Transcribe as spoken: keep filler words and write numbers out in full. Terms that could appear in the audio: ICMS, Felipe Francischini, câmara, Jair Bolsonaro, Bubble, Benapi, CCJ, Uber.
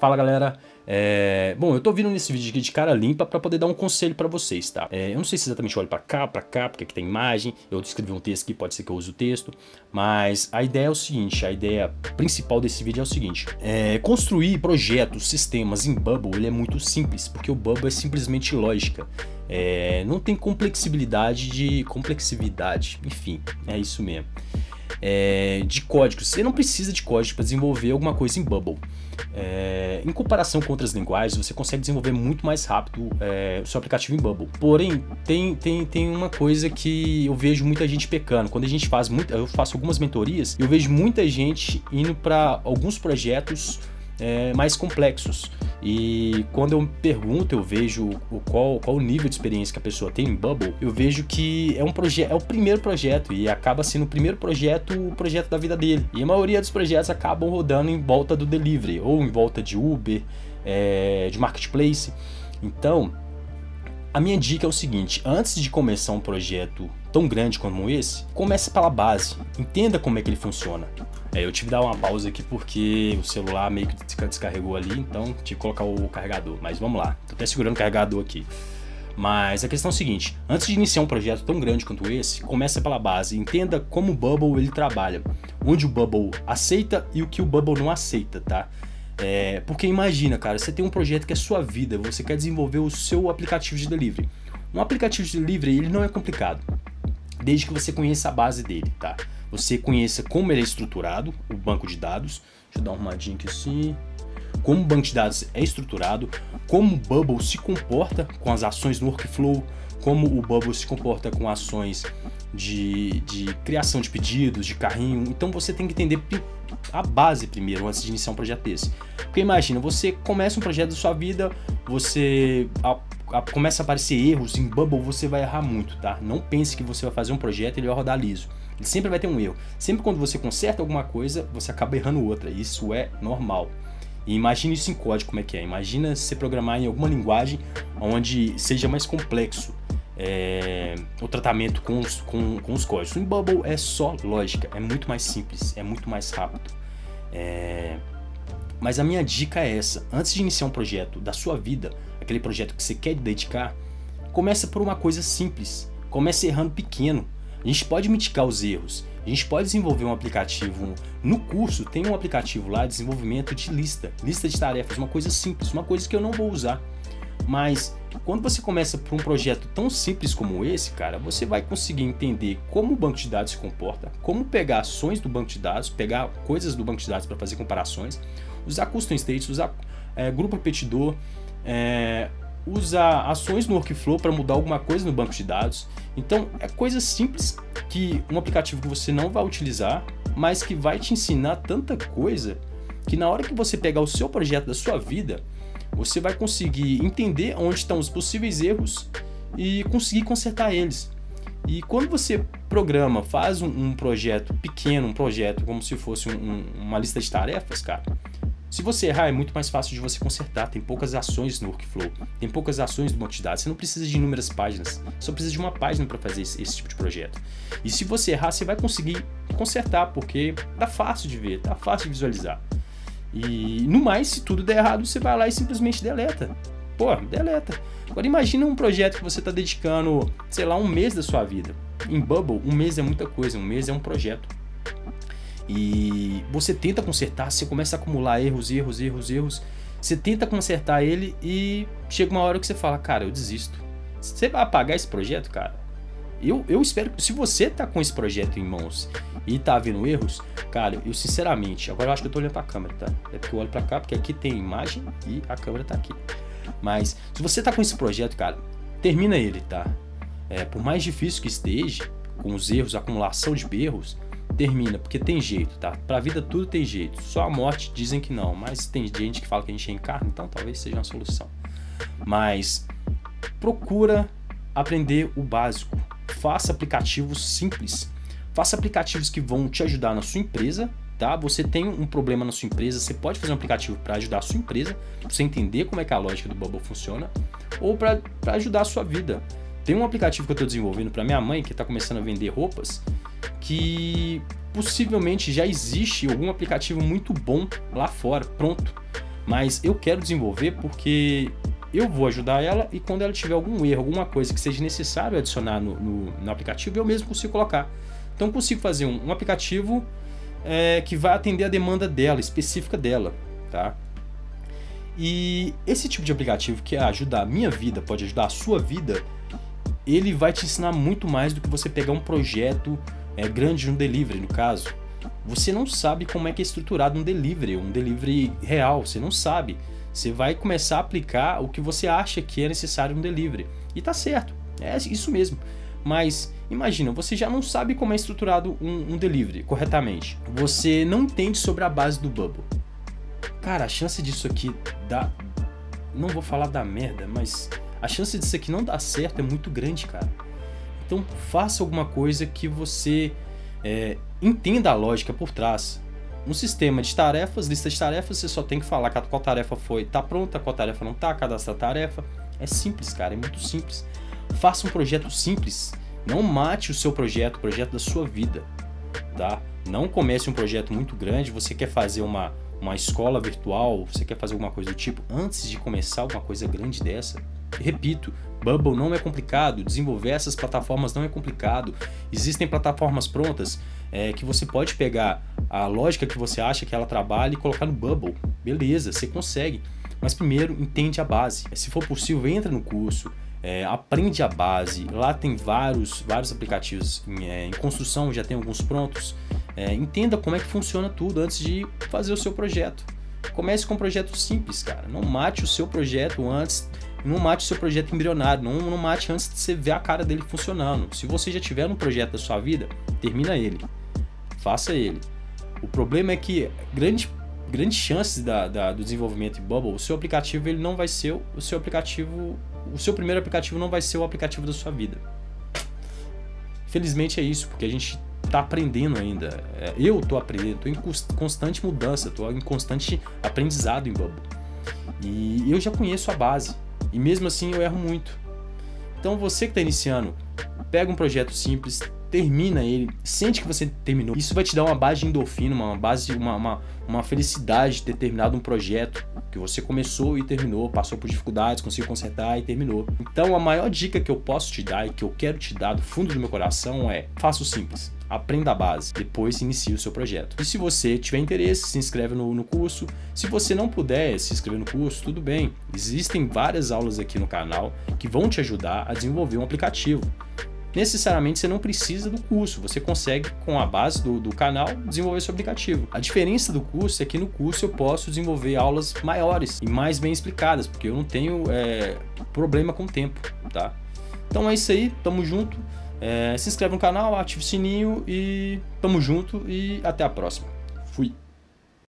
Fala galera, é... bom, eu tô vindo nesse vídeo aqui de cara limpa pra poder dar um conselho pra vocês, tá? É, eu não sei se exatamente eu olho pra cá, pra cá, porque aqui tem imagem, eu escrevi um texto aqui, pode ser que eu use o texto, mas a ideia é o seguinte, a ideia principal desse vídeo é o seguinte, é... construir projetos, sistemas em Bubble, ele é muito simples, porque o Bubble é simplesmente lógica, é... não tem complexibilidade de... complexividade, enfim, é isso mesmo. É, de códigos, você não precisa de código para desenvolver alguma coisa em Bubble. É, em comparação com outras linguagens, você consegue desenvolver muito mais rápido é, o seu aplicativo em Bubble. Porém, tem, tem, tem uma coisa que eu vejo muita gente pecando. Quando a gente faz muito, eu faço algumas mentorias, eu vejo muita gente indo para alguns projetos é, mais complexos. E quando eu me pergunto, eu vejo o qual, qual o nível de experiência que a pessoa tem em Bubble, eu vejo que é um projeto, é o primeiro projeto e acaba sendo o primeiro projeto, o projeto da vida dele. E a maioria dos projetos acabam rodando em volta do delivery ou em volta de Uber, é, de marketplace. Então, a minha dica é o seguinte: antes de começar um projeto tão grande como esse, comece pela base, entenda como é que ele funciona. É, eu tive que dar uma pausa aqui porque o celular meio que descarregou ali, então tive que colocar o carregador, mas vamos lá, tô até segurando o carregador aqui. Mas a questão é a seguinte, antes de iniciar um projeto tão grande quanto esse, começa pela base, entenda como o Bubble ele trabalha, onde o Bubble aceita e o que o Bubble não aceita, tá? É, porque imagina, cara, você tem um projeto que é sua vida, você quer desenvolver o seu aplicativo de delivery. Um aplicativo de delivery, ele não é complicado, desde que você conheça a base dele, tá? Você conheça como ele é estruturado, o banco de dados, deixa eu dar uma arrumadinha aqui assim, como o banco de dados é estruturado, como o Bubble se comporta com as ações no workflow, como o Bubble se comporta com ações de, de criação de pedidos, de carrinho. Então você tem que entender a base primeiro, antes de iniciar um projeto desse. Porque imagina, você começa um projeto da sua vida, você a, a, começa a aparecer erros, em Bubble você vai errar muito, tá? Não pense que você vai fazer um projeto e ele vai rodar liso. Ele sempre vai ter um erro. Sempre quando você conserta alguma coisa, você acaba errando outra. Isso é normal. E imagina isso em código, como é que é. Imagina se você programar em alguma linguagem onde seja mais complexo. É, o tratamento com os, com, com os códigos. Em Bubble é só lógica, é muito mais simples, é muito mais rápido. É, mas a minha dica é essa: antes de iniciar um projeto da sua vida, aquele projeto que você quer dedicar, comece por uma coisa simples, comece errando pequeno. A gente pode mitigar os erros, a gente pode desenvolver um aplicativo. No curso tem um aplicativo lá, desenvolvimento de lista, lista de tarefas, uma coisa simples, uma coisa que eu não vou usar. Mas quando você começa por um projeto tão simples como esse, cara, você vai conseguir entender como o banco de dados se comporta, como pegar ações do banco de dados, pegar coisas do banco de dates para fazer comparações, usar custom states, usar é, grupo repetidor, é, usar ações no workflow para mudar alguma coisa no banco de dados. Então é coisa simples que um aplicativo que você não vai utilizar, mas que vai te ensinar tanta coisa que na hora que você pegar o seu projeto da sua vida, você vai conseguir entender onde estão os possíveis erros e conseguir consertar eles. E quando você programa, faz um, um projeto pequeno, um projeto como se fosse um, um, uma lista de tarefas, cara, se você errar é muito mais fácil de você consertar, tem poucas ações no workflow, tem poucas ações do banco de dados, você não precisa de inúmeras páginas, só precisa de uma página para fazer esse, esse tipo de projeto. E se você errar, você vai conseguir consertar, porque tá fácil de ver, tá fácil de visualizar. E no mais, se tudo der errado, você vai lá e simplesmente deleta. Pô, deleta. Agora imagina um projeto que você está dedicando, sei lá, um mês da sua vida. Em Bubble, um mês é muita coisa, um mês é um projeto. E você tenta consertar, você começa a acumular erros, erros, erros, erros. Você tenta consertar ele e chega uma hora que você fala, cara, eu desisto. Você vai apagar esse projeto, cara? Eu, eu espero que se você tá com esse projeto em mãos e tá vendo erros, cara, eu sinceramente, agora eu acho que eu tô olhando pra câmera, tá? É porque eu olho pra cá, porque aqui tem imagem e a câmera tá aqui. Mas se você tá com esse projeto, cara, termina ele, tá? É, por mais difícil que esteja, com os erros, a acumulação de erros, termina, porque tem jeito, tá? Pra vida tudo tem jeito, só a morte dizem que não, mas tem gente que fala que a gente reencarna, então talvez seja uma solução. Mas procura aprender o básico. Faça aplicativos simples, faça aplicativos que vão te ajudar na sua empresa, tá? Você tem um problema na sua empresa, você pode fazer um aplicativo para ajudar a sua empresa, pra você entender como é que a lógica do Bubble funciona, ou para ajudar a sua vida. Tem um aplicativo que eu estou desenvolvendo para minha mãe, que está começando a vender roupas, que possivelmente já existe algum aplicativo muito bom lá fora, pronto. mas eu quero desenvolver porque eu vou ajudar ela, e quando ela tiver algum erro, alguma coisa que seja necessário adicionar no, no, no aplicativo, eu mesmo consigo colocar. Então consigo fazer um, um aplicativo é, que vai atender a demanda dela, específica dela, tá? E esse tipo de aplicativo que ajuda a minha vida, pode ajudar a sua vida, ele vai te ensinar muito mais do que você pegar um projeto é, grande de um delivery, no caso. Você não sabe como é que é estruturado um delivery, um delivery real, você não sabe. Você vai começar a aplicar o que você acha que é necessário no delivery. E tá certo, é isso mesmo. Mas imagina, você já não sabe como é estruturado um, um delivery corretamente. Você não entende sobre a base do Bubble. Cara, a chance disso aqui dá... Não vou falar da merda, mas a chance disso aqui não dar certo é muito grande, cara. Então faça alguma coisa que você é, entenda a lógica por trás. Um sistema de tarefas, lista de tarefas, você só tem que falar qual tarefa foi, tá pronta, qual tarefa não tá, cadastra a tarefa. É simples, cara, é muito simples. Faça um projeto simples. Não mate o seu projeto, o projeto da sua vida, tá? Não comece um projeto muito grande. Você quer fazer uma... uma escola virtual, você quer fazer alguma coisa do tipo, antes de começar alguma coisa grande dessa, repito, Bubble não é complicado, desenvolver essas plataformas não é complicado, existem plataformas prontas é, que você pode pegar a lógica que você acha que ela trabalha e colocar no Bubble, beleza, você consegue, mas primeiro entende a base, se for possível entra no curso, é, aprende a base, lá tem vários, vários aplicativos em, é, em construção, já tem alguns prontos. É, entenda como é que funciona tudo antes de fazer o seu projeto. Comece com um projeto simples, cara. Não mate o seu projeto antes, não mate o seu projeto embrionário, não, não mate antes de você ver a cara dele funcionando. Se você já tiver um projeto da sua vida, termina ele, faça ele. O problema é que grande, grande chance da, da, do desenvolvimento em Bubble, o seu aplicativo ele não vai ser o seu aplicativo, o seu primeiro aplicativo não vai ser o aplicativo da sua vida. Felizmente é isso, porque a gente tá aprendendo ainda, eu tô aprendendo, tô em constante mudança, tô em constante aprendizado em Bubble. E eu já conheço a base, e mesmo assim eu erro muito. Então você que tá iniciando, pega um projeto simples, termina ele, sente que você terminou. Isso vai te dar uma base de endorfina, uma base, uma, uma, uma felicidade de ter terminado um projeto que você começou e terminou, passou por dificuldades, conseguiu consertar e terminou. Então a maior dica que eu posso te dar e que eu quero te dar do fundo do meu coração é: faça o simples. Aprenda a base, depois inicie o seu projeto. E se você tiver interesse, se inscreve no, no curso. Se você não puder se inscrever no curso, tudo bem. Existem várias aulas aqui no canal que vão te ajudar a desenvolver um aplicativo. Necessariamente você não precisa do curso, você consegue com a base do, do canal desenvolver seu aplicativo. A diferença do curso é que no curso eu posso desenvolver aulas maiores e mais bem explicadas, porque eu não tenho é, problema com o tempo, tá? Então é isso aí, tamo junto. É, se inscreve no canal, ativa o sininho e tamo junto e até a próxima. Fui!